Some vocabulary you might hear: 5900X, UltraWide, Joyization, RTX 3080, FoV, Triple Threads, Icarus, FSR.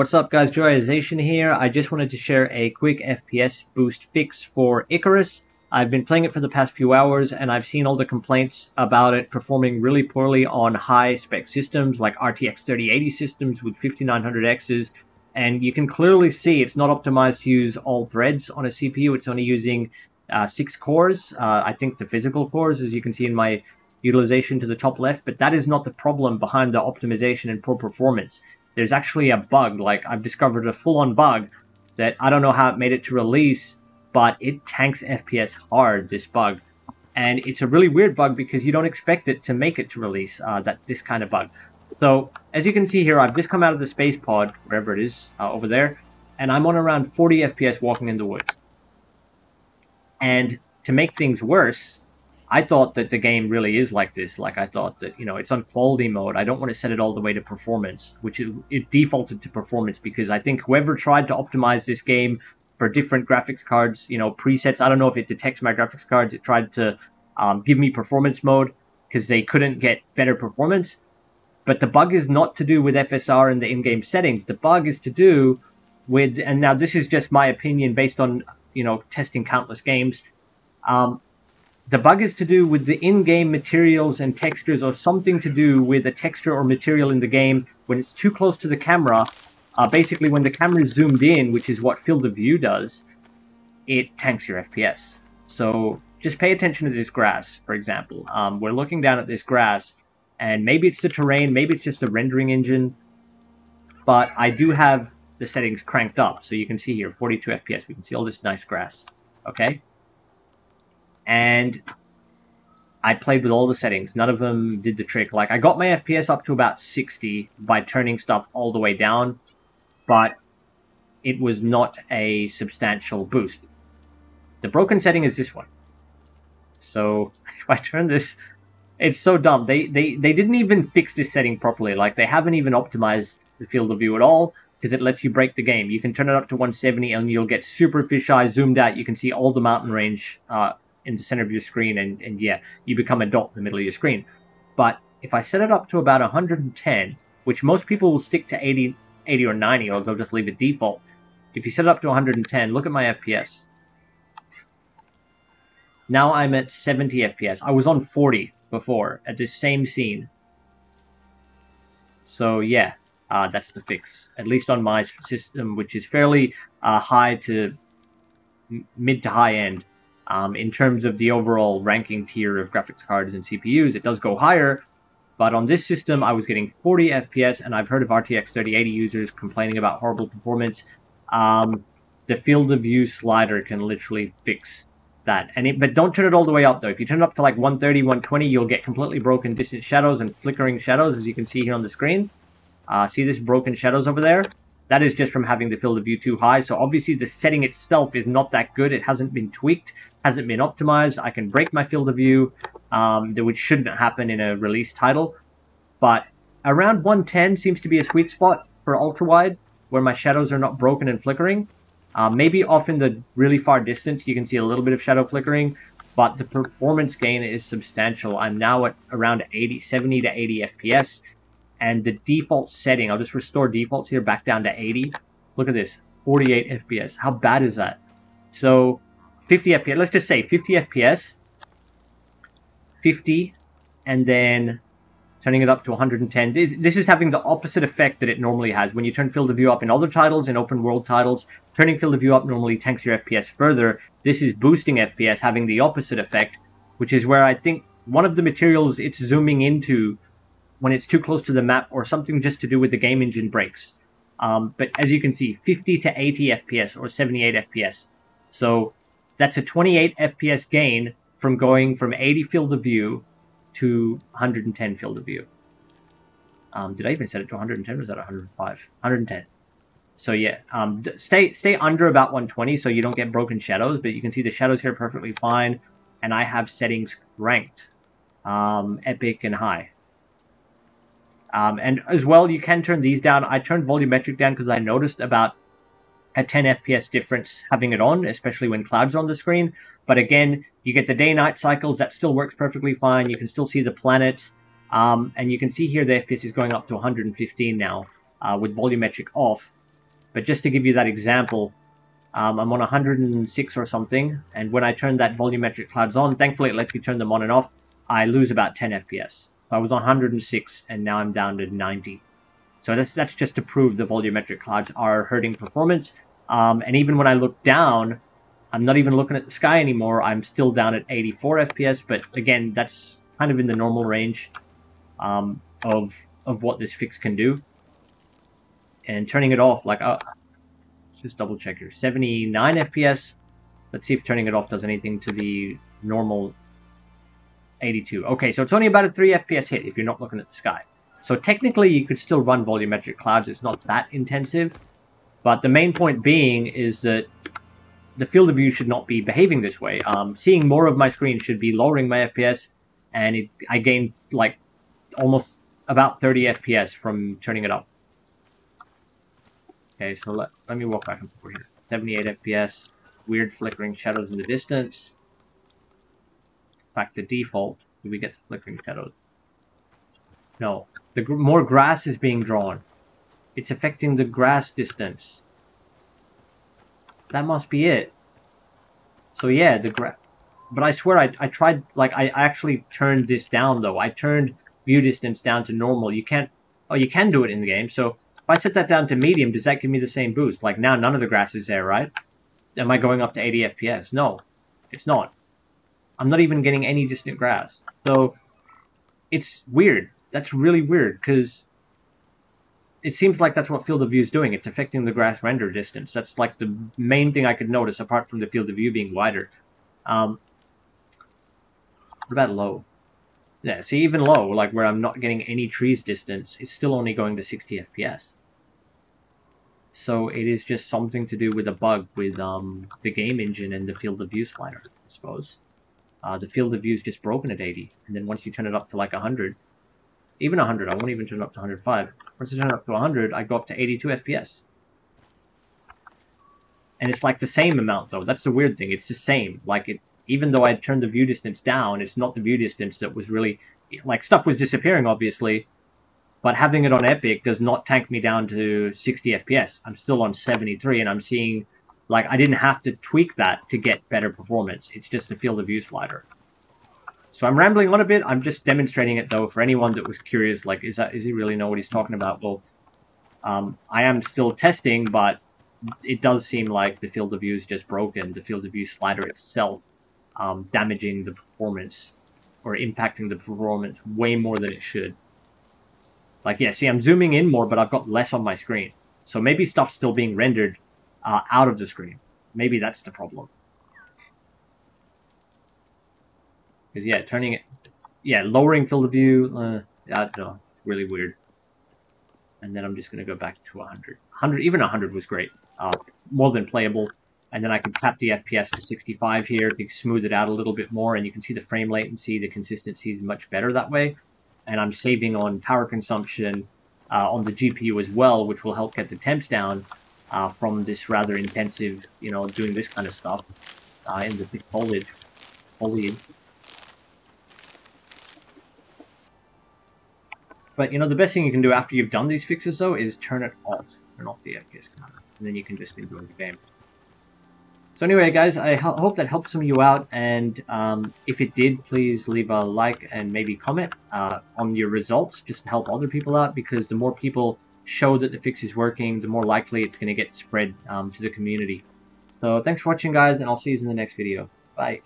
What's up guys, Joyization here. I just wanted to share a quick FPS boost fix for Icarus. I've been playing it for the past few hours and I've seen all the complaints about it performing really poorly on high spec systems like RTX 3080 systems with 5900Xs, and you can clearly see it's not optimized to use all threads on a CPU. It's only using 6 cores, I think the physical cores, as you can see in my utilization to the top left, but that is not the problem behind the optimization and poor performance. There's actually a bug, like I've discovered a full-on bug that I don't know how it made it to release, but it tanks FPS hard, this bug. And it's a really weird bug because you don't expect it to make it to release, this kind of bug. So, as you can see here, I've just come out of the space pod, wherever it is, over there, and I'm on around 40 FPS walking in the woods. And to make things worse, I thought that the game really is like this. Like, I thought that, you know, it's on quality mode. I don't want to set it all the way to performance, which it defaulted to performance because I think whoever tried to optimize this game for different graphics cards, you know, presets, I don't know if it detects my graphics cards. It tried to give me performance mode because they couldn't get better performance. But the bug is not to do with FSR and the in-game settings. The bug is to do with, and now this is just my opinion based on, you know, testing countless games. The bug is to do with the in-game materials and textures, or something to do with a texture or material in the game when it's too close to the camera. Basically, when the camera is zoomed in, which is what field of view does, it tanks your FPS. So just pay attention to this grass, for example. We're looking down at this grass, and maybe it's the terrain, maybe it's just the rendering engine, but I do have the settings cranked up. So you can see here, 42 FPS, we can see all this nice grass, okay? And I played with all the settings. None of them did the trick. Like, I got my FPS up to about 60 by turning stuff all the way down, but it was not a substantial boost. The broken setting is this one. So if I turn this, it's so dumb. They didn't even fix this setting properly. Like, they haven't even optimized the field of view at all, because it lets you break the game. You can turn it up to 170 and you'll get super fisheye zoomed out. You can see all the mountain range in the center of your screen, and yeah, you become a dot in the middle of your screen. But if I set it up to about 110, which most people will stick to 80 or 90, or they'll just leave it default. If you set it up to 110, look at my FPS. Now I'm at 70 FPS. I was on 40 before at this same scene. So yeah, that's the fix, at least on my system, which is fairly high to mid to high end. In terms of the overall ranking tier of graphics cards and CPUs, it does go higher, but on this system I was getting 40 FPS, and I've heard of RTX 3080 users complaining about horrible performance. The field of view slider can literally fix that, but don't turn it all the way up though. If you turn it up to like 130, 120, you'll get completely broken distant shadows and flickering shadows, as you can see here on the screen. See this broken shadows over there? That is just from having the field of view too high. So obviously the setting itself is not that good. It hasn't been tweaked, hasn't been optimized. I can break my field of view, which shouldn't happen in a release title. But around 110 seems to be a sweet spot for ultra-wide, where my shadows are not broken and flickering. Maybe off in the really far distance, you can see a little bit of shadow flickering, but the performance gain is substantial. I'm now at around 70 to 80 FPS. And the default setting, I'll just restore defaults here back down to 80. Look at this, 48 FPS. How bad is that? So 50 FPS, let's just say 50 FPS, 50, and then turning it up to 110. This is having the opposite effect that it normally has. When you turn field of view up in other titles, in open world titles, turning field of view up normally tanks your FPS further. This is boosting FPS, having the opposite effect, which is where I think one of the materials it's zooming into when it's too close to the map, or something just to do with the game engine breaks. But as you can see, 50 to 80 FPS or 78 FPS. So that's a 28 FPS gain from going from 80 field of view to 110 field of view. Did I even set it to 110? Or was that 105? 110. So yeah, stay under about 120 so you don't get broken shadows, but you can see the shadows here perfectly fine. And I have settings ranked, epic and high. And as well, you can turn these down. I turned volumetric down because I noticed about a 10 FPS difference having it on, especially when clouds are on the screen. But again, you get the day-night cycles. That still works perfectly fine. You can still see the planets. And you can see here the FPS is going up to 115 now with volumetric off. But just to give you that example, I'm on 106 or something, and when I turn that volumetric clouds on, thankfully it lets me turn them on and off, I lose about 10 FPS. So I was on 106 and now I'm down to 90. So that's just to prove the volumetric clouds are hurting performance. And even when I look down, I'm not even looking at the sky anymore. I'm still down at 84 FPS, but again, that's kind of in the normal range of what this fix can do. And turning it off, like, let's just double check here, 79 FPS. Let's see if turning it off does anything to the normal 82. Okay, so it's only about a 3 FPS hit if you're not looking at the sky. So technically, you could still run volumetric clouds. It's not that intensive. But the main point being is that the field of view should not be behaving this way. Seeing more of my screen should be lowering my FPS, and I gained like almost about 30 FPS from turning it up. Okay, so let me walk back and forth here. 78 FPS, weird flickering shadows in the distance. Back to default. Do we get the flickering shadows? No. The more grass is being drawn. It's affecting the grass distance. That must be it. So yeah, the grass. But I swear I tried, like, I actually turned this down though. I turned view distance down to normal. You can't, oh, you can do it in the game. So if I set that down to medium, does that give me the same boost? Like now none of the grass is there, right? Am I going up to 80 FPS? No, it's not. I'm not even getting any distant grass. So it's weird. That's really weird because it seems like that's what field of view is doing. It's affecting the grass render distance. That's like the main thing I could notice apart from the field of view being wider. What about low? Yeah, see, even low, like where I'm not getting any trees distance, it's still only going to 60 FPS. So it is just something to do with a bug with the game engine and the field of view slider, I suppose. The field of view is just broken at 80, and then once you turn it up to like 100, even 100, I won't even turn it up to 105. Once I turn it up to 100, I go up to 82 FPS. And it's like the same amount, though. That's the weird thing. It's the same. Like, even though I turned the view distance down, it's not the view distance that was really... Like, stuff was disappearing, obviously. But having it on Epic does not tank me down to 60 FPS. I'm still on 73, and I'm seeing... Like, I didn't have to tweak that to get better performance. It's just the field of view slider. So I'm rambling on a bit. I'm just demonstrating it, though, for anyone that was curious, like, is he really know what he's talking about? Well, I am still testing, but it does seem like the field of view is just broken. The field of view slider itself damaging the performance or impacting the performance way more than it should. Like, yeah, see, I'm zooming in more, but I've got less on my screen. So maybe stuff's still being rendered out of the screen. Maybe that's the problem. Because, yeah, turning it... Yeah, lowering field of view... I don't know. Really weird. And then I'm just going to go back to 100. 100, even 100 was great. More than playable. And then I can tap the FPS to 65 here to smooth it out a little bit more. And you can see the frame latency, the consistency is much better that way. And I'm saving on power consumption on the GPU as well, which will help get the temps down from this rather intensive, you know, doing this kind of stuff in the thick foliage. But, you know, the best thing you can do after you've done these fixes, though, is turn it off. Turn off the FPS counter. And then you can just enjoy the game. So anyway, guys, I hope that helped some of you out. And if it did, please leave a like and maybe comment on your results just to help other people out. Because the more people show that the fix is working, the more likely it's going to get spread to the community. So thanks for watching, guys, and I'll see you in the next video. Bye.